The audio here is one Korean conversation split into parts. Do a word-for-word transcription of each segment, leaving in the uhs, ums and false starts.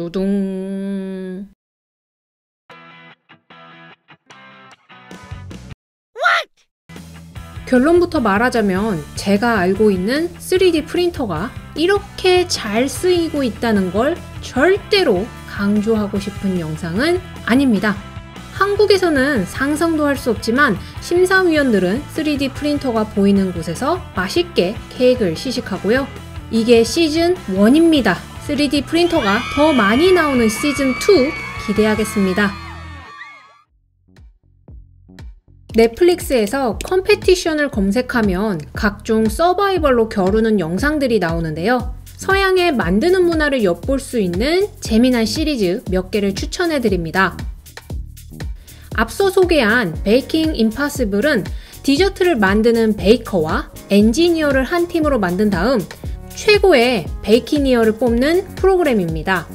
두둥. 결론부터 말하자면 제가 알고 있는 쓰리디 프린터가 이렇게 잘 쓰이고 있다는 걸 절대로 강조하고 싶은 영상은 아닙니다. 한국에서는 상상도 할 수 없지만 심사위원들은 쓰리디 프린터가 보이는 곳에서 맛있게 케이크를 시식하고요. 이게 시즌 원입니다. 쓰리디 프린터가 더 많이 나오는 시즌 투 기대하겠습니다. 넷플릭스에서 컴페티션을 검색하면 각종 서바이벌로 겨루는 영상들이 나오는데요. 서양의 만드는 문화를 엿볼 수 있는 재미난 시리즈 몇 개를 추천해드립니다. 앞서 소개한 베이킹 임파서블은 디저트를 만드는 베이커와 엔지니어를 한 팀으로 만든 다음 최고의 베이키니어를 뽑는 프로그램입니다.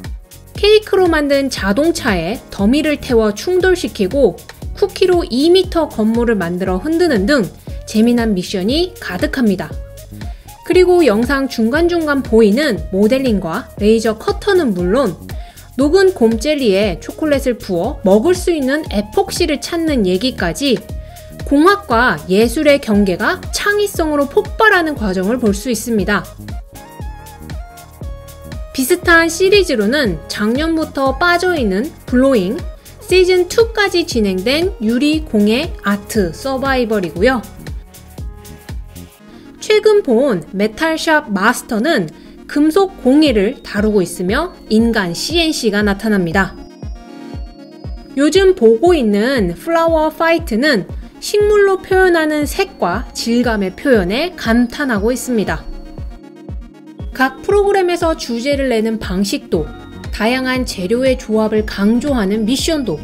케이크로 만든 자동차에 더미를 태워 충돌시키고 쿠키로 이 미터 건물을 만들어 흔드는 등 재미난 미션이 가득합니다. 그리고 영상 중간중간 보이는 모델링과 레이저 커터는 물론 녹은 곰젤리에 초콜릿을 부어 먹을 수 있는 에폭시를 찾는 얘기까지 공학과 예술의 경계가 창의성으로 폭발하는 과정을 볼 수 있습니다. 비슷한 시리즈로는 작년부터 빠져있는 블로잉, 시즌 투까지 진행된 유리공예 아트 서바이벌이고요. 최근 본 메탈샵 마스터는 금속 공예를 다루고 있으며 인간 씨엔씨가 나타납니다. 요즘 보고 있는 플라워 파이트는 식물로 표현하는 색과 질감의 표현에 감탄하고 있습니다. 각 프로그램에서 주제를 내는 방식도 다양한 재료의 조합을 강조하는 미션도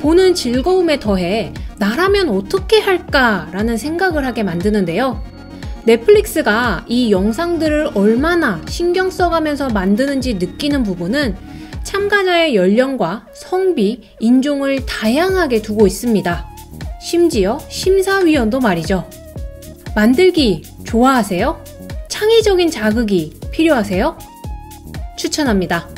보는 즐거움에 더해 나라면 어떻게 할까 라는 생각을 하게 만드는데요. 넷플릭스가 이 영상들을 얼마나 신경 써가면서 만드는지 느끼는 부분은 참가자의 연령과 성비, 인종을 다양하게 두고 있습니다. 심지어 심사위원도 말이죠. 만들기 좋아하세요? 창의적인 자극이 필요하세요? 추천합니다.